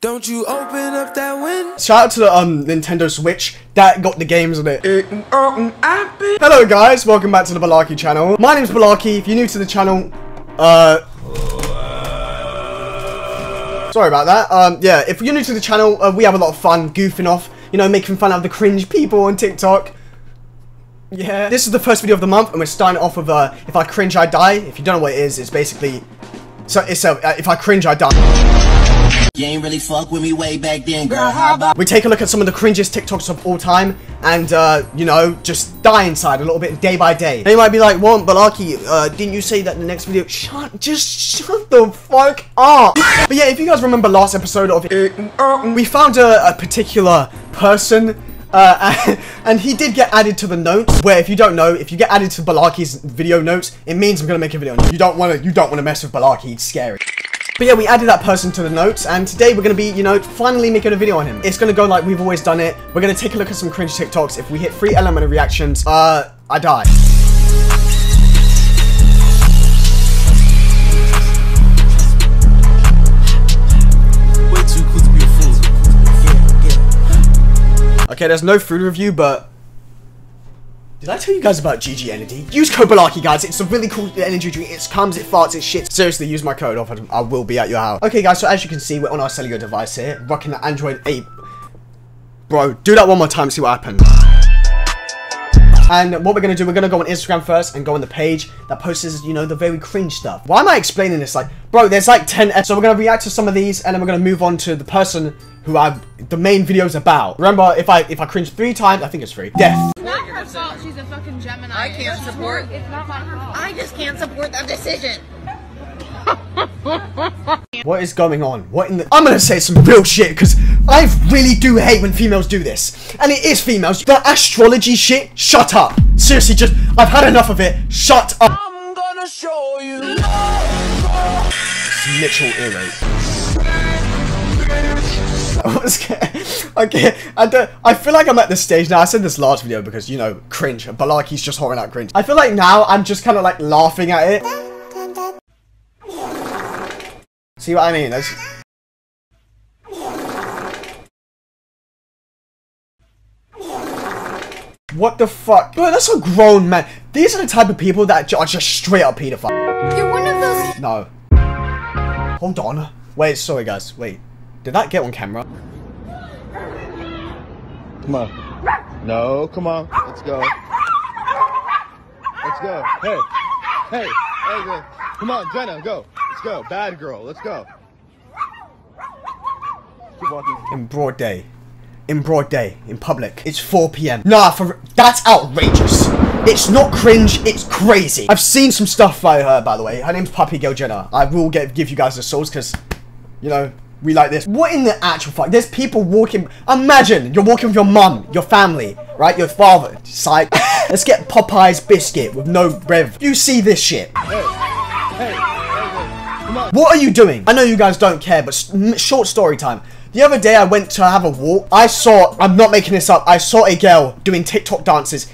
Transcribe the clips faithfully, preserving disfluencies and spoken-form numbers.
Don't you open up that window? Shout out to the um, Nintendo Switch that got the games on it. Hello guys, welcome back to the Balarke channel. My name's Balarke. If you're new to the channel, uh, sorry about that. Um, yeah, if you're new to the channel, uh, we have a lot of fun goofing off, you know, making fun out of the cringe people on TikTok. Yeah, this is the first video of the month, and we're starting off with uh, "If I Cringe, I Die." If you don't know what it is, it's basically so it's uh, "If I Cringe, I Die." You ain't really fuck with me way back then, girl. How about we take a look at some of the cringiest TikToks of all time and, uh, you know, just die inside a little bit day by day. They might be like, well, Balarke, uh, didn't you say that in the next video? Shut, just shut the fuck up. But yeah, if you guys remember last episode of it, we found a, a particular person. Uh, and, and he did get added to the notes, where if you don't know, if you get added to Balarke's video notes, it means I'm gonna make a video on you. You don't wanna, you don't wanna mess with Balarke, he's scary. But yeah, we added that person to the notes, and today we're going to be, you know, finally making a video on him. It's going to go like we've always done it. We're going to take a look at some cringe TikToks. If we hit three elementary reactions, uh, I die. Way too cool to be a fool. Yeah, yeah. Okay, there's no food review, but... did I tell you guys about G G Energy? Use code Balarke, guys. It's a really cool energy drink. It comes, it farts, it shits. Seriously, use my code. I will be at your house. Okay, guys, so as you can see, we're on our cellular device here, rocking the Android eight. Bro, do that one more time, see what happens. And what we're going to do, we're going to go on Instagram first and go on the page that posts, you know, the very cringe stuff. Why am I explaining this? Like, bro, there's like ten... So we're going to react to some of these, and then we're going to move on to the person who I've... the main video's about. Remember, if I if I cringe three times, I think it's three. Death. It's not her fault she's a fucking Gemini. I can't support. It's not my fault. I just can't support that decision. What is going on? What in the- I'm gonna say some real shit, because I really do hate when females do this. And it is females. The astrology shit, shut up. Seriously, just- I've had enough of it. Shut up. I'm gonna show you. It's literal earache. I was scared. Okay, I don't. I feel like I'm at this stage now. I said this last video because, you know, cringe. Balarke's just hollering out cringe. I feel like now I'm just kind of like laughing at it. See what I mean? That's... what the fuck? Bro, that's a grown man. These are the type of people that are just straight up pedophile. You're one of those. No. Hold on. Wait, sorry guys. Wait. Did that get on camera? Come on. No, come on. Let's go. Let's go. Hey. Hey. Hey, girl. Come on, Jenna, go. Let's go. Bad girl. Let's go. Keep walking. In broad day. In broad day. In public. It's four P M Nah, for that's outrageous. It's not cringe, it's crazy. I've seen some stuff by her, by the way. Her name's Puppy Girl Jenna. I will get give you guys the source because, you know... we like this. What in the actual fuck? There's people walking. Imagine you're walking with your mum, your family, right? Your father. Psych. Let's get Popeye's biscuit with no rev. You see this shit. Hey. Hey. Hey. Come on. What are you doing? I know you guys don't care, but short story time. The other day I went to have a walk. I saw, I'm not making this up, I saw a girl doing TikTok dances.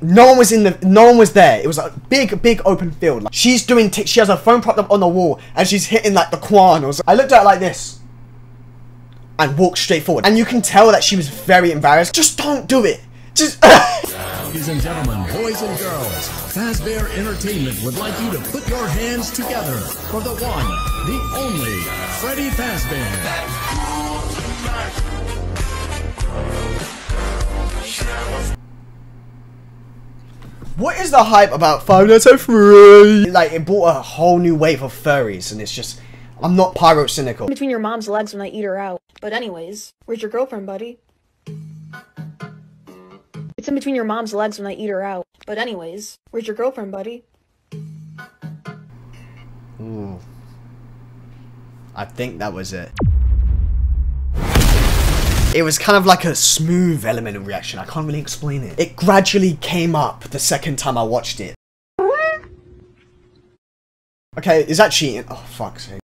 No one was in the, no one was there. It was a big, big open field. Like, she's doing, t she has her phone propped up on the wall and she's hitting like the Quan or something. I looked at it like this. And walked straight forward, and you can tell that she was very embarrassed. Just don't do it. Just. Ladies and gentlemen, boys and girls, Fazbear Entertainment would like you to put your hands together for the one, the only Freddy Fazbear. What is the hype about Five Nights at Freddy's? Like, it brought a whole new wave of furries, and it's just. I'm not pyro cynical. Between your mom's legs when I eat her out. But anyways, where's your girlfriend, buddy? It's in between your mom's legs when I eat her out. But anyways, where's your girlfriend, buddy? Ooh. I think that was it. It was kind of like a smooth element of reaction. I can't really explain it. It gradually came up the second time I watched it. Okay, is that cheating? Oh, fuck's sake.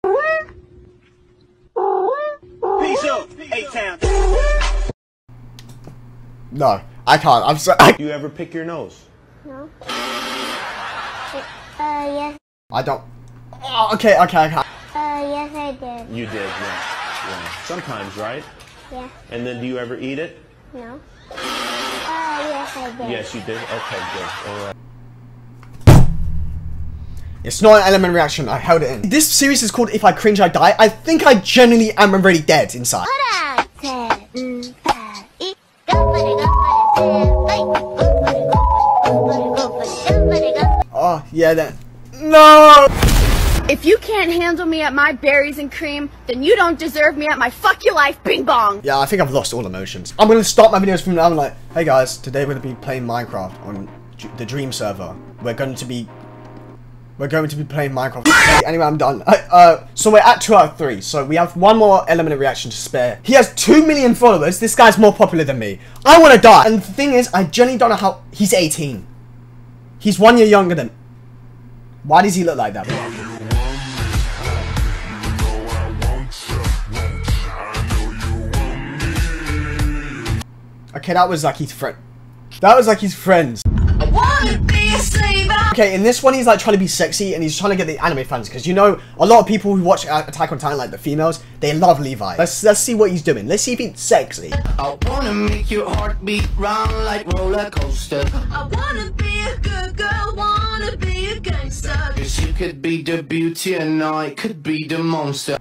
No, I can't. I'm sorry. I... you ever pick your nose? No. Uh, yeah. I don't. Oh, okay, okay, I can't. Uh, yes, I did. You did, yeah. Yeah. Sometimes, right? Yeah. And then do you ever eat it? No. Oh, uh, yes, I did. Yes, you did? Okay, good. All right. It's not an element reaction, I held it in. This series is called If I Cringe, I Die. I think I genuinely am already dead inside. Oh, yeah, then. No! If you can't handle me at my berries and cream, then you don't deserve me at my fuck your life bing bong. Yeah, I think I've lost all emotions. I'm gonna start my videos from now. I'm like, hey guys, today we're gonna be playing Minecraft on the Dream server. We're going to be... We're going to be playing Minecraft. Anyway, I'm done. I, uh, so we're at two out of three. So we have one more element of reaction to spare. He has two million followers. This guy's more popular than me. I want to die. And the thing is, I genuinely don't know how... He's eighteen. He's one year younger than... Why does he look like that? Okay, that was like his friend. That was like his friends. Okay, in this one he's like trying to be sexy and he's trying to get the anime fans, because you know a lot of people who watch Attack on Titan, like the females, they love Levi. Let's let's see what he's doing. Let's see if he's sexy. I wanna make your heart beat round like roller coaster. I wanna be a good girl, wanna be a gangster. 'Cause you could be the beauty and I could be the monster.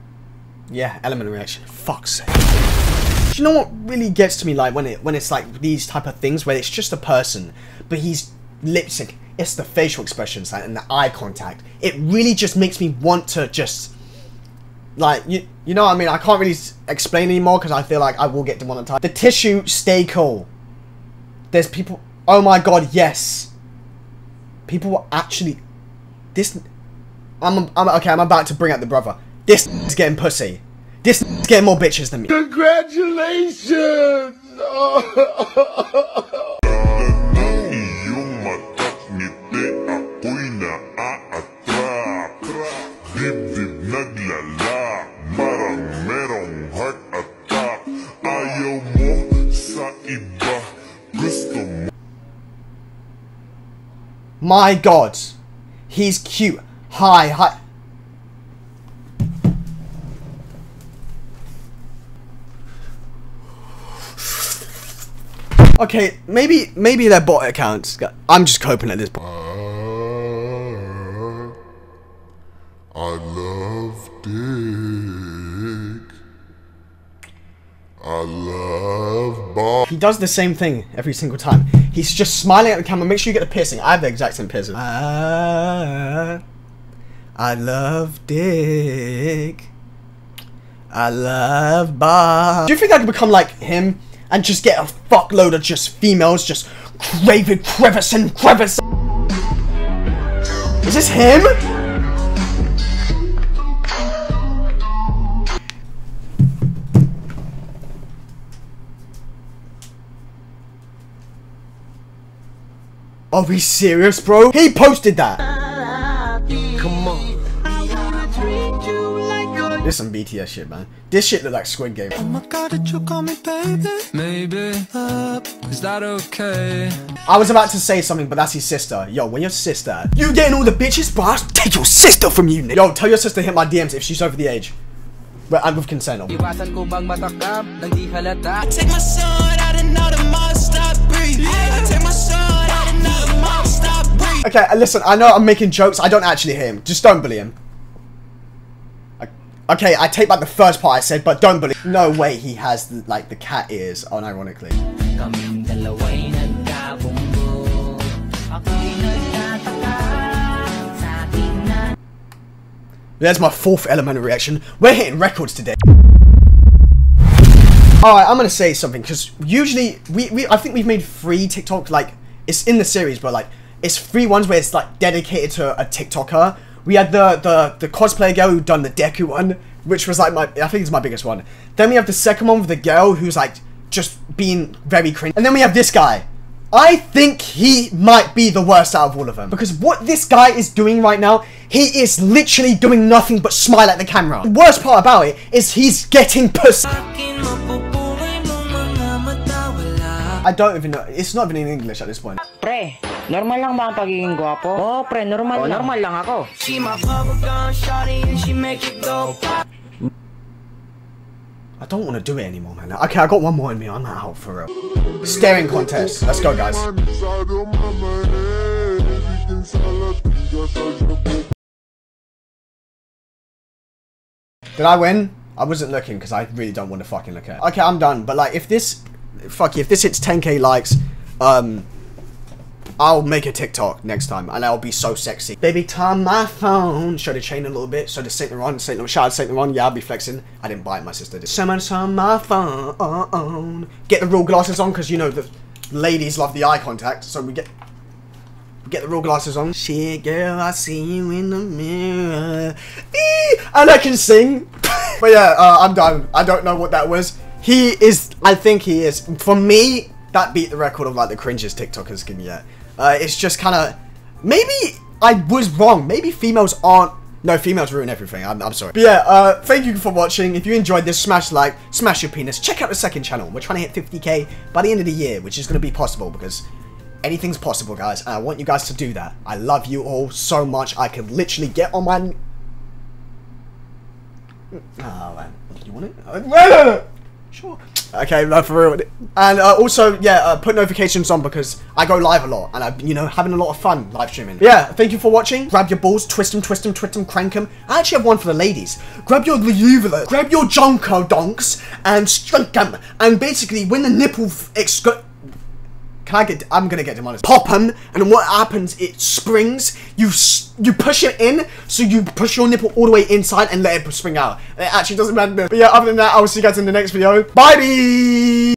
Yeah, element reaction. Fuck's sake. Do you know what really gets to me, like when it when it's like these type of things where it's just a person, but he's lip sync. It's the facial expressions like, and the eye contact. It really just makes me want to just like you you know what I mean. I can't really explain anymore because I feel like I will get demonetized. The tissue, stay cool. There's people. Oh my god, yes. People were actually this. I'm I'm okay. I'm about to bring up the brother. This is getting pussy. This is getting more bitches than me. Congratulations! Oh. My god, he's cute. Hi, hi. Okay, maybe maybe their bot accounts. I'm just coping at this point. I, I love dick. I love bot. He does the same thing every single time. He's just smiling at the camera. Make sure you get the piercing. I have the exact same piercing. I, I love dick. I love bot. Do you think I could become like him? And just get a fuckload of just females just craving crevice and crevice. Is this him? Are we serious, bro? He posted that. Come on. This some B T S shit, man. This shit look like Squid Game. Oh my god, did you call me baby? Maybe. Uh, is that okay? I was about to say something, but that's his sister. Yo, when your sister... You getting all the bitches, bro? Take your sister from you, nigga. Yo, tell your sister to hit my D Ms if she's over the age. But I'm with consent. I take my sword out and out of my stop breathe. I take my sword out and out of my stop breathe. Okay, listen, I know I'm making jokes. I don't actually hear him. Just don't bully him. Okay, I take back the first part I said, but don't believe. No way he has the, like the cat ears, unironically. There's my fourth element of reaction. We're hitting records today. Alright, I'm gonna say something, because usually, we, we I think we've made three TikTok, like, it's in the series, but like, it's three ones where it's like dedicated to a TikToker. We had the, the, the cosplay girl who done the Deku one, which was like my, I think it's my biggest one. Then we have the second one with the girl who's like, just being very cringe. And then we have this guy. I think he might be the worst out of all of them. Because what this guy is doing right now, he is literally doing nothing but smile at the camera. The worst part about it is he's getting pussy. I don't even know, it's not even in English at this point. Pre, normal lang ba ang pagiging guwapo? Oh, pre, normal oh, lang. Normal lang ako. She my bubble gun shawty and she make it go. I don't want to do it anymore, man. Okay, I got one more in me. I'm out for real. Staring contest. Let's go, guys. Did I win? I wasn't looking because I really don't want to fucking look at it. Okay, I'm done. But like, if this, fuck you, if this hits ten K likes, um, I'll make a TikTok next time and I'll be so sexy. Baby, time my phone. Show the chain a little bit. Show the Saint Laurent. Saint Laurent. Shout out Saint Laurent. Yeah, I'll be flexing. I didn't buy it. My sister did. Someone on my phone. Get the real glasses on because you know the ladies love the eye contact. So we get. Get the real glasses on. Shit, girl, I see you in the mirror. Eee! And I can sing. But yeah, uh, I'm done. I don't know what that was. He is, I think he is. For me, that beat the record of like the cringiest TikTokers can get. Uh, it's just kind of, maybe I was wrong. Maybe females aren't, no, females ruin everything. I'm, I'm sorry. But yeah, uh, thank you for watching. If you enjoyed this, smash like, smash your penis. Check out the second channel. We're trying to hit fifty K by the end of the year, which is going to be possible because anything's possible, guys, and I want you guys to do that. I love you all so much. I can literally get on my... Oh, man. You want it? Sure. Okay, no, for real. And uh, also, yeah, uh, put notifications on because I go live a lot, and I'm, you know, having a lot of fun live streaming. Yeah, thank you for watching. Grab your balls, twist them, twist them, twist them, crank them. I actually have one for the ladies. Grab your uvula, grab your junko donks, and stroke them. And basically, when the nipple... Can I get, I'm gonna get demonetized. Pop them, and then what happens, it springs, you you push it in, so you push your nipple all the way inside and let it spring out. It actually doesn't matter. But yeah, other than that, I will see you guys in the next video. Bye!